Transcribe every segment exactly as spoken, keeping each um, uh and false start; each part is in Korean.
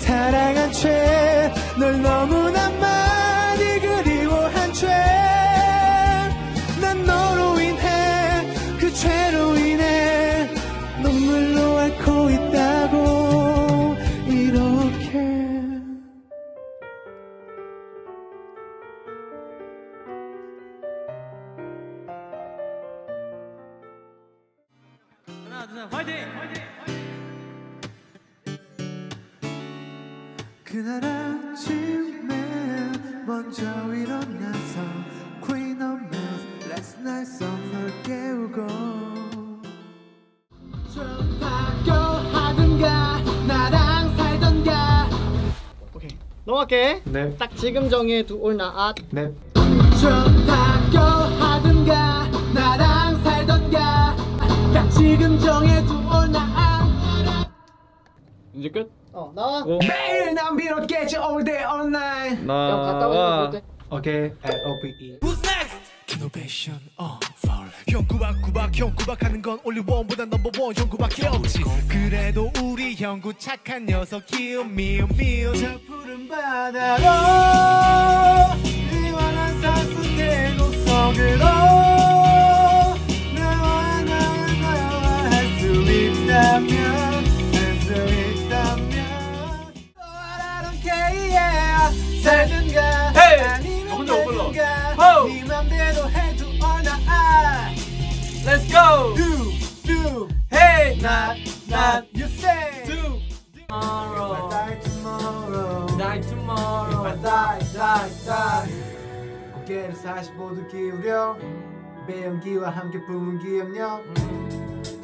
사랑한 죄 널 너무나 많이 그리워한 죄 난 너로 인해 그 죄로 인해 눈물로 앓고 있다고 이렇게 하나 둘 셋 화이팅! 화이팅! 그날 아침에 먼저 일어나서 Queen of Mess Last Night Song 널 깨우고 좀 바꿔하든가 나랑 살던가 오케이 넘어갈게 넵. 딱 지금 정해 두 올 나앗 넵. 좀 바꿔하든가 나랑 살던가 딱 지금 정해 두 올 나앗 이제 끝? 어 나와 오. 매일 난 비롯겠지 all day all night 나 형 갔다 와서 볼게 오케이 엘 오 피 이 Who's next? Innovation on Fall 형 구박구박 형 구박하는 건 only one보다 number one 형 구박이 없지 그래도 우리 형구 착한 녀석 키움 미움 미움 저 푸른 바다로 이만한 산속의 곡속으로 살든가 아니면 되든가 네 맘대로 해도 or not Let's go Do do hey not not you say do tomorrow If I die tomorrow Die tomorrow If I die die die 어깨를 사십오 도 기울여 배연기와 함께 품은 기억력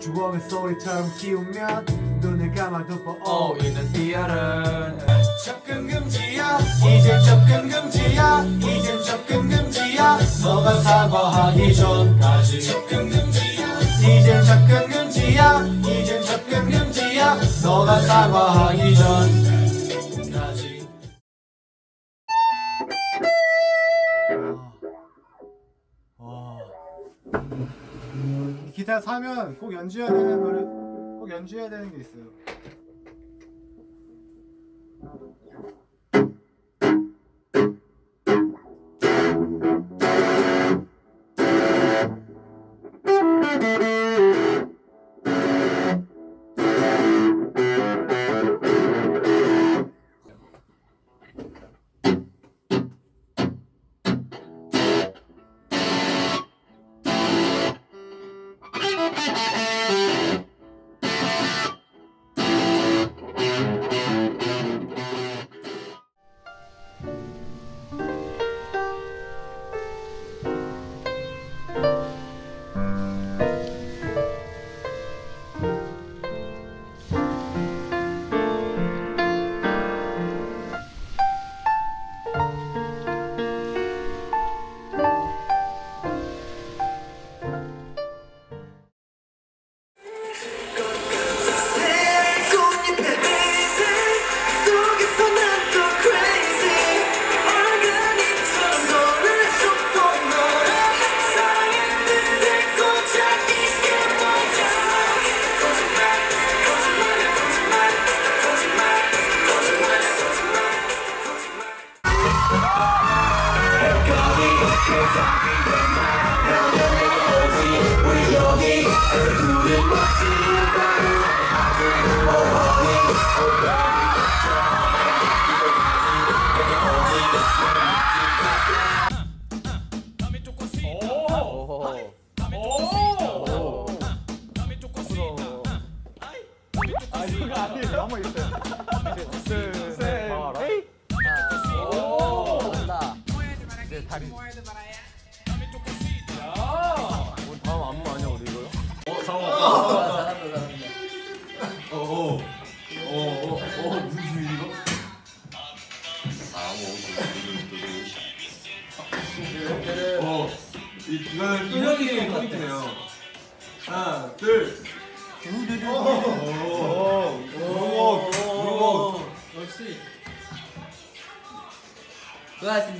주범의 소리처럼 키우면 눈을 감아도 보이는 비열은 접근 금지야 이젠 접근 금지야 이젠 접근 금지야 너가 사과하기 전까지 접근 금지야 이젠 접근 금지야 이젠 접근 금지야 너가 사과하기 전까지 와 기타 사면 꼭 연주해야 되는 거를 꼭 연주해야 되는 게 있어요.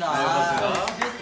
수고하셨습니다. 네, 수고하셨습니다.